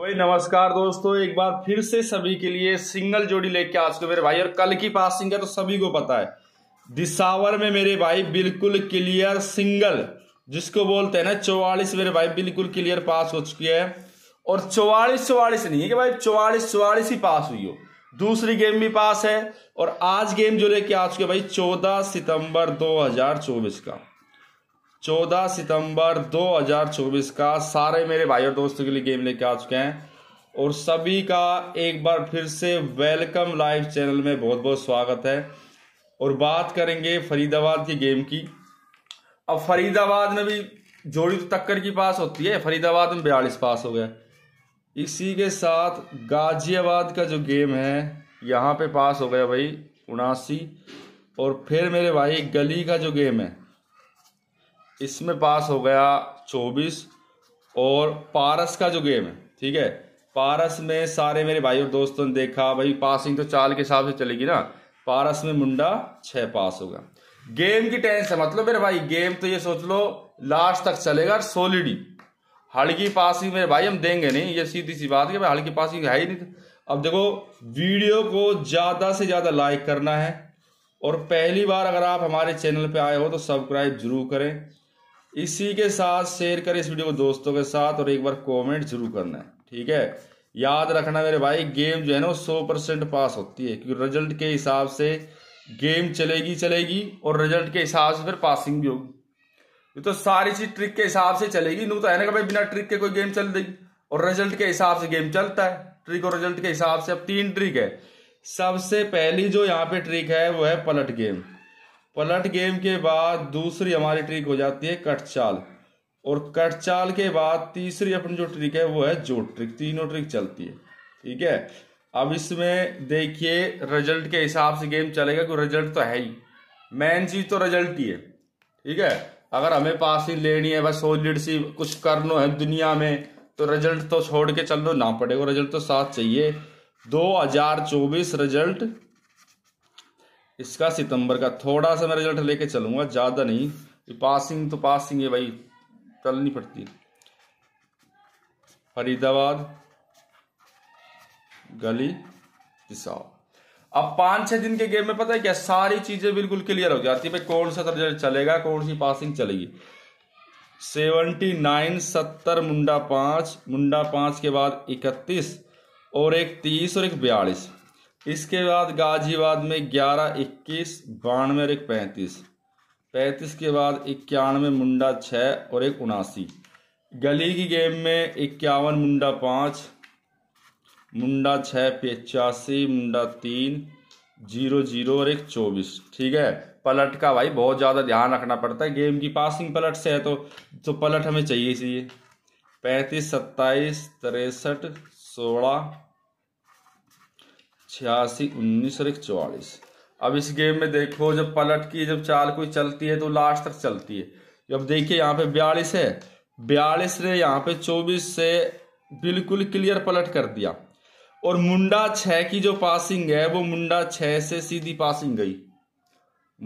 वही नमस्कार दोस्तों, एक बार फिर से सभी के लिए सिंगल जोड़ी लेके आज के मेरे भाई। और कल की पासिंग है तो सभी को पता है, दिसावर में मेरे भाई बिल्कुल क्लियर सिंगल जिसको बोलते हैं ना, 44 मेरे भाई बिल्कुल क्लियर पास हो चुकी है। और 44 नहीं है कि भाई 44 ही पास हुई हो, दूसरी गेम भी पास है। और आज गेम जो लेके आ चुके भाई 14 सितंबर 2024 का, 14 सितंबर 2024 का सारे मेरे भाई और दोस्तों के लिए गेम लेके आ चुके हैं। और सभी का एक बार फिर से वेलकम लाइफ चैनल में बहुत बहुत स्वागत है। और बात करेंगे फरीदाबाद की गेम की। अब फरीदाबाद में भी जोड़ी तो टक्कर की पास होती है, फरीदाबाद में 42 पास हो गया। इसी के साथ गाजियाबाद का जो गेम है यहाँ पे पास हो गया भाई 79। और फिर मेरे भाई गली का जो गेम है इसमें पास हो गया 24। और पारस का जो गेम है, ठीक है, पारस में सारे मेरे भाई और दोस्तों ने देखा भाई पासिंग तो चाल के हिसाब से चलेगी ना। पारस में मुंडा 6 पास होगा। गेम की टेंशन मतलब मेरे भाई गेम तो ये सोच लो लास्ट तक चलेगा। और सोलिडी हल्की पासिंग मेरे भाई हम देंगे नहीं, ये सीधी सी बात है भाई, हल्की पासिंग है ही नहीं। अब देखो वीडियो को ज़्यादा से ज़्यादा लाइक करना है। और पहली बार अगर आप हमारे चैनल पर आए हो तो सब्सक्राइब जरूर करें। इसी के साथ शेयर करें इस वीडियो को दोस्तों के साथ। और एक बार कमेंट जरूर करना है, ठीक है। याद रखना मेरे भाई गेम जो है ना 100% पास होती है, क्योंकि रिजल्ट के हिसाब से गेम चलेगी और रिजल्ट के हिसाब से फिर पासिंग भी होगी। ये तो सारी चीज ट्रिक के हिसाब से चलेगी, यूँ तो है ना कि भाई बिना ट्रिक के कोई गेम चल देगी। और रिजल्ट के हिसाब से गेम चलता है, ट्रिक और रिजल्ट के हिसाब से। अब 3 ट्रिक है। सबसे पहली जो यहाँ पे ट्रिक है वो है पलट गेम। पलट गेम के बाद दूसरी हमारी ट्रिक हो जाती है कट चाल। और कट चाल के बाद तीसरी अपन जो ट्रिक है वो है जोट ट्रिक। तीनों ट्रिक चलती है, ठीक है। अब इसमें देखिए रिजल्ट के हिसाब से गेम चलेगा, क्योंकि रिजल्ट तो है ही मेन चीज, तो रिजल्ट ही है, ठीक है। अगर हमें पासिंग लेनी है बस सॉलिड सी कुछ करना है दुनिया में, तो रिजल्ट तो छोड़ के चलना ना पड़ेगा, रिजल्ट तो साथ चाहिए। 2024 रिजल्ट इसका सितंबर का थोड़ा सा मैं रिजल्ट लेके चलूंगा, ज़्यादा नहीं। पासिंग तो पासिंग है भाई, चलनी पड़ती। फरीदाबाद गली देसावर। अब 5-6 दिन के गेम में पता है क्या, सारी चीज़ें बिल्कुल क्लियर हो जाती है भाई, कौन सा रिजल्ट चलेगा, कौन सी पासिंग चलेगी। 79 70 मुंडा 5 के बाद 31 और एक 30 और एक 42। इसके बाद गाजियाबाद में 11 21 92 और एक 35 के बाद 91 मुंडा 6 और एक 79। गली की गेम में 51 मुंडा 5 मुंडा 6 85 मुंडा 3 00 और एक 24, ठीक है। पलट का भाई बहुत ज़्यादा ध्यान रखना पड़ता है, गेम की पासिंग पलट से है तो पलट हमें चाहिए इसलिए। 35 27 63 16 86 19 और एक 44। अब इस गेम में देखो जब पलट की जब चाल कोई चलती है तो लास्ट तक चलती है। अब देखिए यहाँ पे 42 है, 42 ने यहाँ पे 24 से बिल्कुल क्लियर पलट कर दिया। और मुंडा 6 की जो पासिंग है वो मुंडा 6 से सीधी पासिंग गई।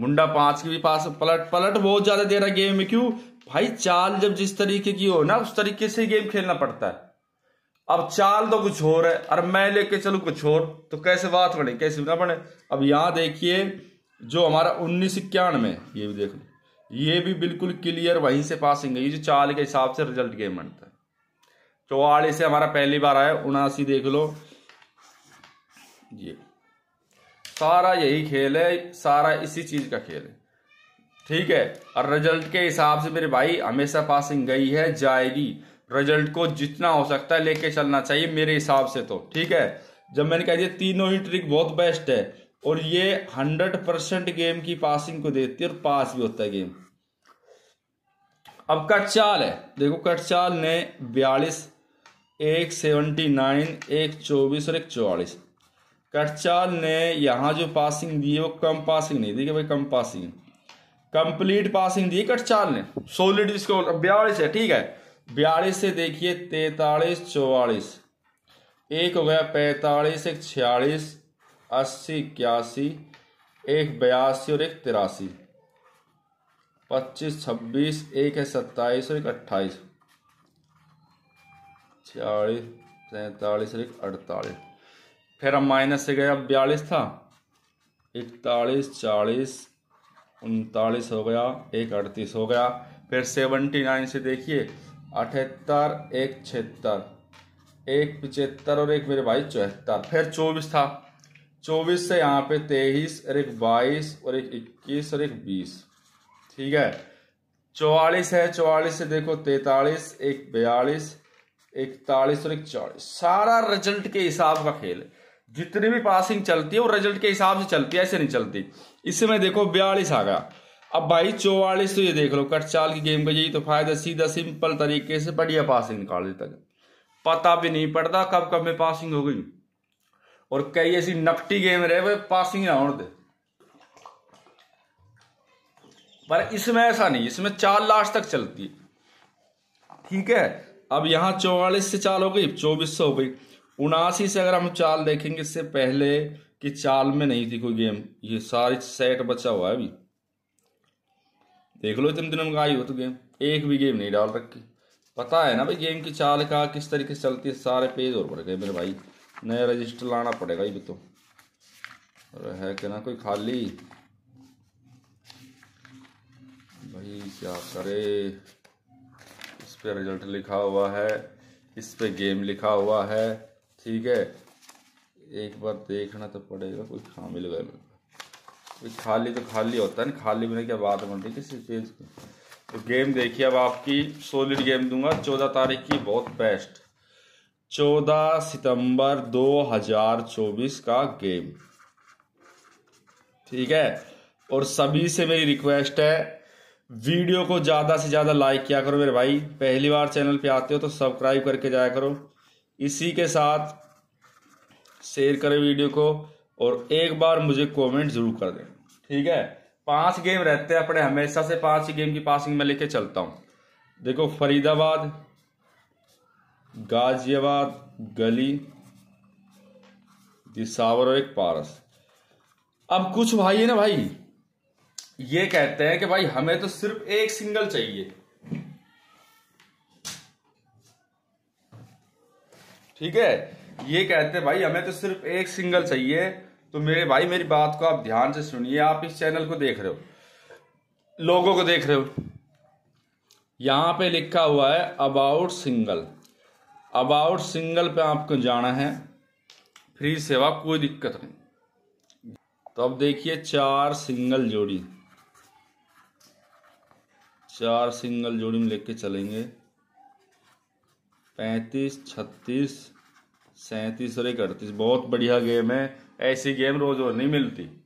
मुंडा 5 की भी पास पलट बहुत ज़्यादा दे रहा गेम में, क्यों भाई चाल जब जिस तरीके की हो ना उस तरीके से गेम खेलना पड़ता है। अब चाल तो कुछ और है और मैं लेके चलूँ कुछ और, तो कैसे बात बने कैसे ना बने। अब यहाँ देखिए जो हमारा 1991 ये भी देख लो, ये भी बिल्कुल क्लियर वहीं से पासिंग है। ये जो चाल के हिसाब से रिजल्ट गेम बनता है। 44 से हमारा पहली बार आया, 79 देख लो। ये सारा यही खेल है, सारा इसी चीज़ का खेल है, ठीक है। और रिजल्ट के हिसाब से मेरे भाई हमेशा पासिंग गई है, जाएगी। रिजल्ट को जितना हो सकता है लेके चलना चाहिए मेरे हिसाब से, तो ठीक है। जब मैंने कहा ये तीनों ही ट्रिक बहुत बेस्ट है और ये 100% गेम की पासिंग को देती है और पास भी होता है गेम। अब कट चाल है, देखो कट चाल ने 42 एक 79 एक 24 और एक 44। कट चाल ने यहाँ जो पासिंग दी है वो कम पासिंग नहीं दी कि भाई कम पासिंग, कंप्लीट पासिंग दी कट चाल ने, सॉलिड जिसको 42 है, ठीक है। 42 से देखिए 43 44 एक हो गया, 45 एक 46 80 81 एक 82 और एक 83 25 26 एक है 27 और एक 28 46 सैंतालीस और एक 48। फिर हम माइनस से गए, अब 42 था, 41 40 39 हो गया, एक 38 हो गया। फिर 79 से देखिए 78 एक 76 एक 75 और एक मेरे भाई 74। फिर 24 था, 24 से यहाँ पे 23 और एक 22 और एक 21 और एक 20, ठीक है। 44 है, 44 से देखो 43 एक 42 41 और एक 40। सारा रिजल्ट के हिसाब का खेल, जितनी भी पासिंग चलती है वो रिजल्ट के हिसाब से चलती है, ऐसे नहीं चलती। इसमें देखो 42 आ गया, अब भाई 44 तो ये देख लो कट चाल की गेम का यही तो फायदा, सीधा सिंपल तरीके से बढ़िया पासिंग निकाल देता है, पता भी नहीं पड़ता कब कब में पासिंग हो गई। और कई ऐसी नकटी गेम रहे वे पासिंग ना होने दे, पर इसमें ऐसा नहीं, इसमें चाल लास्ट तक चलती है, ठीक है। अब यहाँ 44 से चाल हो गई, 24 हो गई, 79 से अगर हम चाल देखेंगे, इससे पहले कि चाल में नहीं थी कोई गेम, ये सारी सेट बचा हुआ है अभी, देख लो इतने दिनों में आई हो तो गेम, एक भी गेम नहीं डाल रखी। पता है ना भाई गेम की चाल का किस तरीके से चलती है। सारे पेज और पड़ गए मेरे भाई, नया रजिस्टर लाना पड़ेगा ये तो, और है क्या ना कोई खाली भाई, क्या करे। इस पे रिजल्ट लिखा हुआ है, इस पे गेम लिखा हुआ है, ठीक है। एक बार देखना तो पड़ेगा कोई खामी लगा, कोई खाली तो खाली होता है ना, खाली में क्या बात बन रही किसी पेज की। तो गेम देखिए, अब आपकी सॉलिड गेम दूंगा 14 तारीख की, बहुत बेस्ट 14 सितंबर 2024 का गेम, ठीक है। और सभी से मेरी रिक्वेस्ट है, वीडियो को ज़्यादा से ज़्यादा लाइक किया करो मेरे भाई, पहली बार चैनल पे आते हो तो सब्सक्राइब करके जाया करो, इसी के साथ शेयर करें वीडियो को, और एक बार मुझे कमेंट ज़रूर कर दें, ठीक है। 5 गेम रहते हैं अपने, हमेशा से 5 ही गेम की पासिंग में लेके चलता हूँ। देखो फरीदाबाद, गाजियाबाद, गली देसावर और एक पारस। अब कुछ भाई है ना भाई, ये कहते हैं कि भाई हमें तो सिर्फ एक सिंगल चाहिए, ठीक है। ये कहते हैं भाई हमें तो सिर्फ एक सिंगल चाहिए। तो मेरे भाई मेरी बात को आप ध्यान से सुनिए, आप इस चैनल को देख रहे हो, लोगों को देख रहे हो, यहां पे लिखा हुआ है अबाउट सिंगल। अबाउट सिंगल पे आपको जाना है, फ्री सेवा कोई दिक्कत नहीं। तो अब देखिए 4 सिंगल जोड़ी में लेके चलेंगे, 35 36 37 और एक 38। बहुत बढ़िया गेम है, ऐसी गेम रोज और नहीं मिलती।